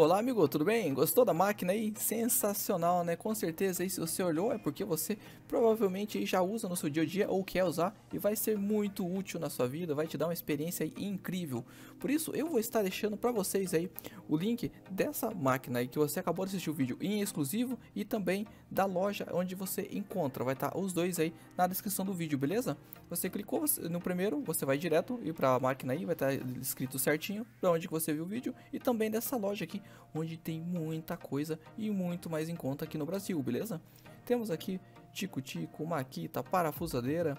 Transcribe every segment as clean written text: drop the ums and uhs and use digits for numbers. Olá, amigo, tudo bem? Gostou da máquina aí? Sensacional, né? Com certeza aí, se você olhou, é porque você provavelmente aí já usa no seu dia a dia ou quer usar, e vai ser muito útil na sua vida, vai te dar uma experiência aí incrível. Por isso eu vou estar deixando para vocês aí o link dessa máquina aí que você acabou de assistir o vídeo em exclusivo, e também da loja onde você encontra, vai estar os dois aí na descrição do vídeo, beleza? Você clicou no primeiro, você vai direto e para a máquina aí, vai estar escrito certinho para onde que você viu o vídeo, e também dessa loja aqui, onde tem muita coisa e muito mais em conta aqui no Brasil, beleza? Temos aqui tico-tico, maquita, parafusadeira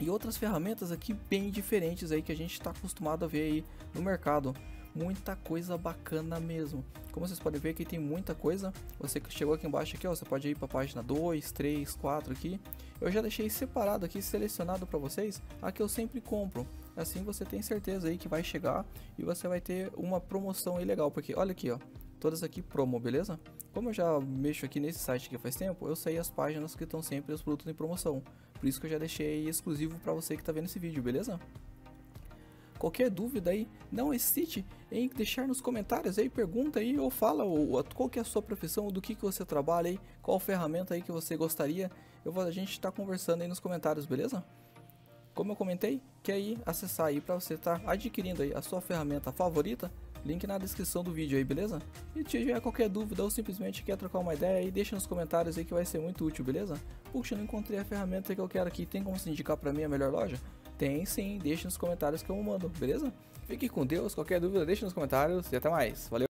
e outras ferramentas aqui bem diferentes aí que a gente está acostumado a ver aí no mercado. Muita coisa bacana mesmo. Como vocês podem ver, aqui tem muita coisa. Você que chegou aqui embaixo aqui, ó, você pode ir para a página 2, 3, 4 aqui. Eu já deixei separado aqui, selecionado para vocês, a que eu sempre compro. Assim você tem certeza aí que vai chegar e você vai ter uma promoção aí legal, porque olha aqui, ó, todas aqui promo, beleza? Como eu já mexo aqui nesse site aqui faz tempo, eu sei as páginas que estão sempre os produtos em promoção. Por isso que eu já deixei exclusivo para você que tá vendo esse vídeo, beleza? Qualquer dúvida aí, não hesite em deixar nos comentários aí, pergunta aí, ou fala qual que é a sua profissão, do que você trabalha aí, qual ferramenta aí que você gostaria. A gente tá conversando aí nos comentários, beleza? Como eu comentei, quer aí acessar aí para você estar adquirindo aí a sua ferramenta favorita, link na descrição do vídeo aí, beleza? E se tiver qualquer dúvida ou simplesmente quer trocar uma ideia aí, deixa nos comentários aí que vai ser muito útil, beleza? Puxa, não encontrei a ferramenta que eu quero aqui, tem como se indicar para mim a melhor loja? Tem sim, deixa nos comentários que eu mando, beleza? Fique com Deus, qualquer dúvida deixa nos comentários e até mais, valeu!